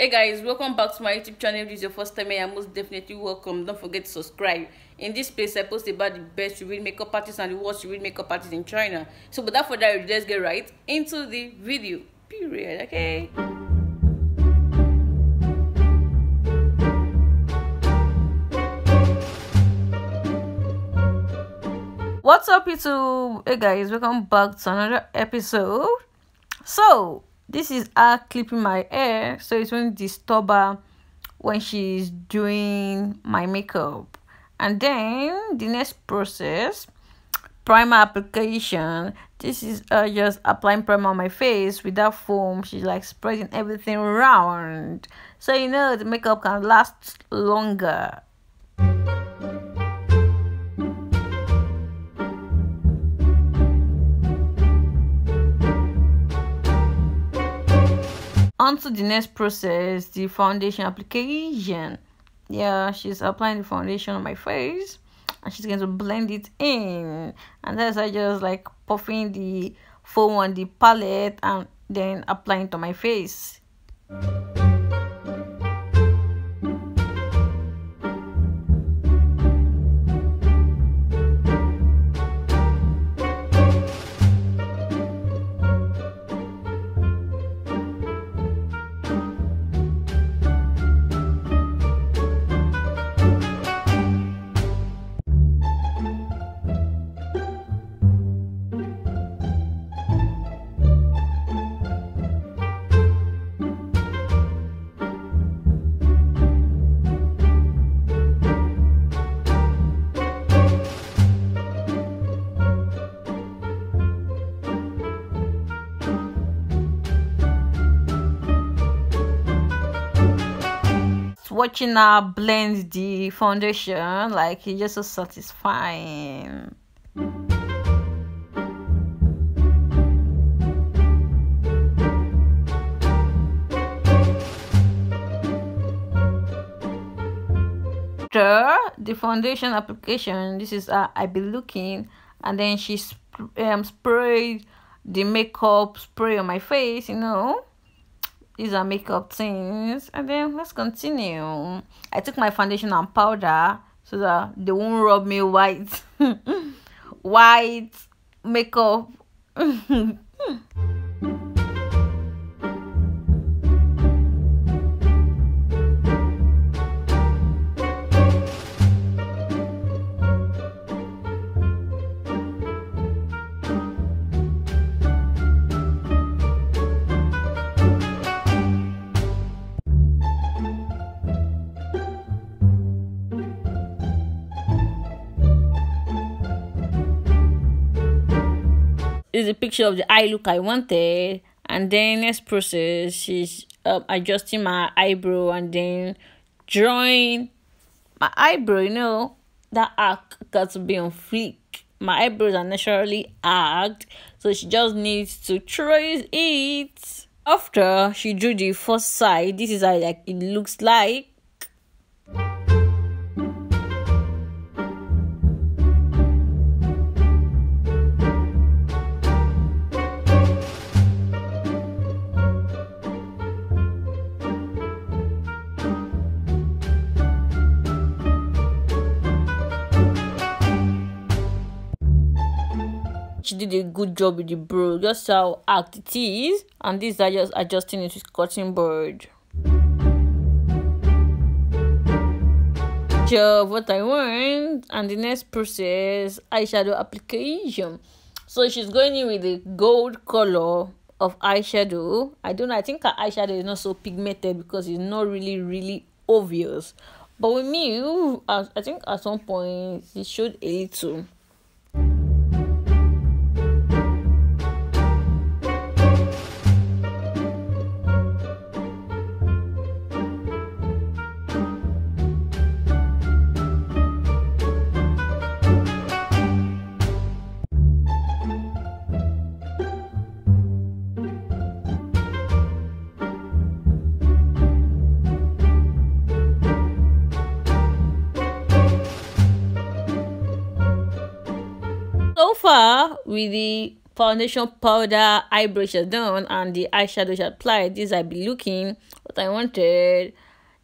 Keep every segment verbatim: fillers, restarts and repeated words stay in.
Hey guys, welcome back to my YouTube channel. If this is your first time, I am most definitely welcome. Don't forget to subscribe. In this place, I post about the best real makeup artists and the worst real makeup artists in China. So without further ado, let's get right into the video. Period. Okay. What's up, YouTube? Hey guys, welcome back to another episode. So this is her clipping my hair, so it won't disturb her when she's doing my makeup. And then the next process, primer application. This is her just applying primer on my face without foam. She's like spreading everything around, so you know the makeup can last longer. On to the next process, the foundation application. Yeah, she's applying the foundation on my face and she's going to blend it in, and that's I just like puffing the foam on the palette and then applying it on my face. Watching her blend the foundation, like, it's just so satisfying. After the foundation application, this is how I be looking, and then she sp um, sprayed the makeup spray on my face, you know. These are makeup things, and then let's continue. I took my foundation and powder so that they won't rub me white. White makeup. Is a picture of the eye look I wanted, and then next process, she's uh, adjusting my eyebrow and then drawing my eyebrow. You know that arc got to be on fleek. My eyebrows are naturally arched, so she just needs to trace it. After she drew the first side, this is how like it looks like. She did a good job with the brow, just how arched it is, and this I just adjusting it with cotton board. Sure, what I want, and the next process, eyeshadow application. So she's going in with the gold color of eyeshadow. I don't know, I think her eyeshadow is not so pigmented because it's not really, really obvious. But with me, I think at some point it showed a little. So far, with the foundation, powder, eyebrow she has done and the eyeshadow she applied, this I be looking. what I wanted.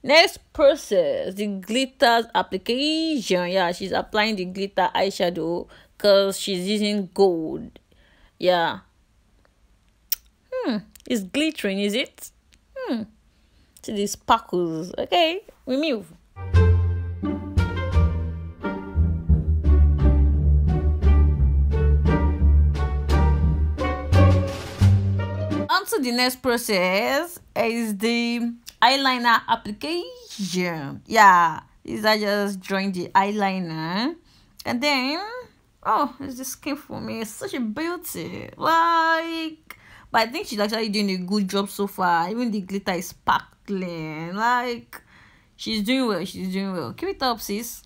Next process, the glitters application. Yeah, she's applying the glitter eyeshadow because she's using gold. Yeah. Hmm. It's glittering, is it? Hmm. See the sparkles. Okay, we move. So the next process is the eyeliner application. Yeah, these are just drawing the eyeliner, and then oh, it's just skin for me. It's such a beauty, like. But I think she's actually doing a good job so far. Even the glitter is sparkling. Like, she's doing well. She's doing well. Keep it up, sis.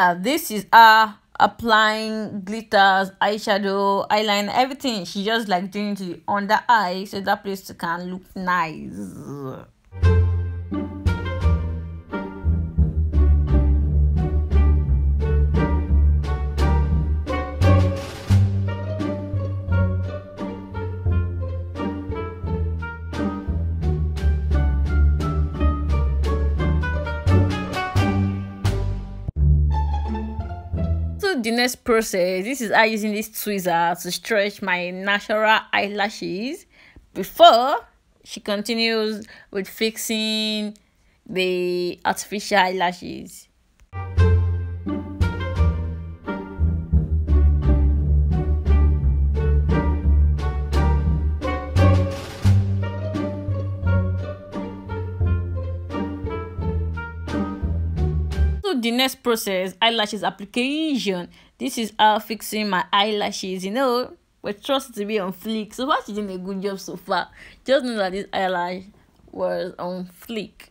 Uh, this is her applying glitters, eyeshadow, eyeliner, everything. She just like doing it to the under eye so that place can look nice. The next process, this is I using this tweezer to stretch my natural eyelashes before she continues with fixing the artificial eyelashes. The next process, eyelashes application. This is how fixing my eyelashes, you know, but trust to be on fleek. So far she's doing a good job so far. Just know that this eyelash was on fleek.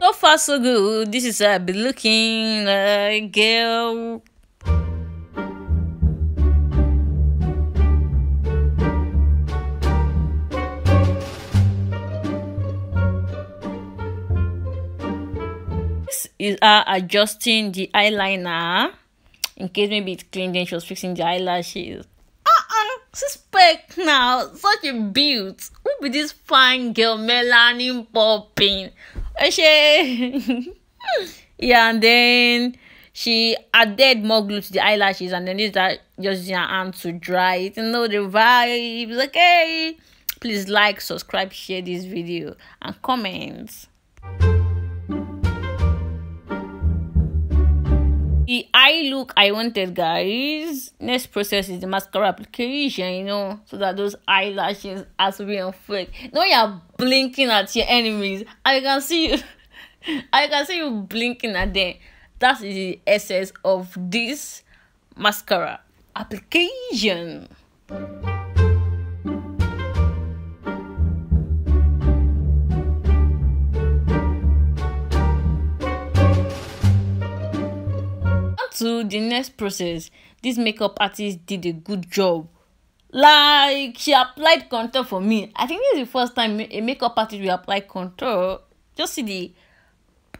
So far so good. This is how I be looking like, girl. Is her adjusting the eyeliner in case maybe it's clean, then she was fixing the eyelashes. Uh-uh, suspect now, such a beaut. Who be this fine girl, Melanin Popping? Yeah, and then she added more glue to the eyelashes, and then is that just using her hand to dry it. You know the vibes, okay? Please like, subscribe, share this video, and comment. The eye look I wanted, guys. Next process is the mascara application, you know, so that those eyelashes are to be on fleek. Now you're blinking at your enemies. I can see you. I can see you blinking at them. That is the essence of this mascara application. So the next process, this makeup artist did a good job. Like, she applied contour for me. I think this is the first time a makeup artist will apply contour. Just see the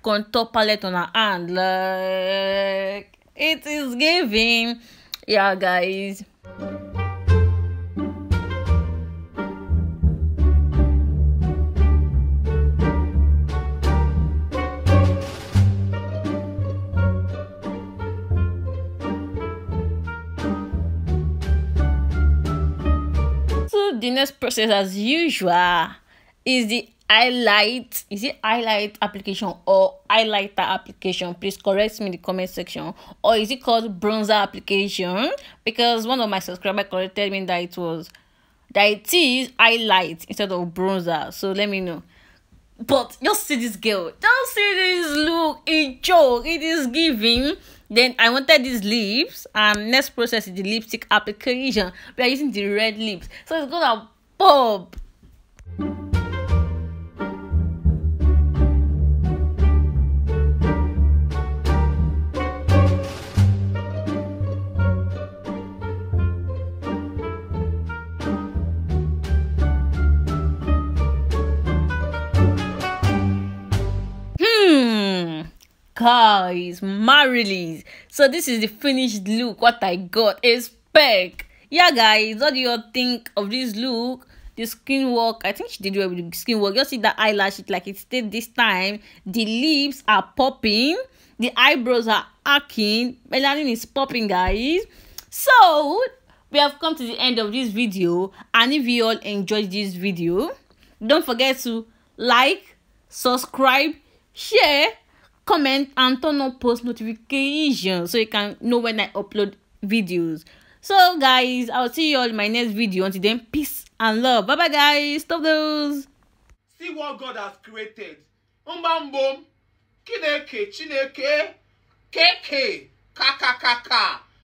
contour palette on her hand. Like, it is giving. Yeah, guys. The next process, as usual, is the highlight. Is it highlight application or highlighter application? Please correct me in the comment section. Or is it called bronzer application? Because one of my subscribers corrected me that it was that it is highlight instead of bronzer. So let me know. But just see this girl. Just see this look. It joke. It is giving. Then I wanted these lips, and next process is the lipstick application. We are using the red lips, so it's gonna pop. guys, Marilee. So this is the finished look. What I got is peck. Yeah, guys, what do you think of this look? The skin work, I think she did well with the skin work. You see that eyelash, it like it stayed this time. The lips are popping, the eyebrows are arcing, melanin is popping, guys. So we have come to the end of this video, and if you all enjoyed this video, don't forget to like, subscribe, share, comment, and turn on post notifications so you can know when I upload videos. So guys, I'll see you all in my next video. Until then, peace and love. Bye bye, guys. Stop those. See what God has created. Umbambom. Kineke. Chineke. Keke. Kakakaka.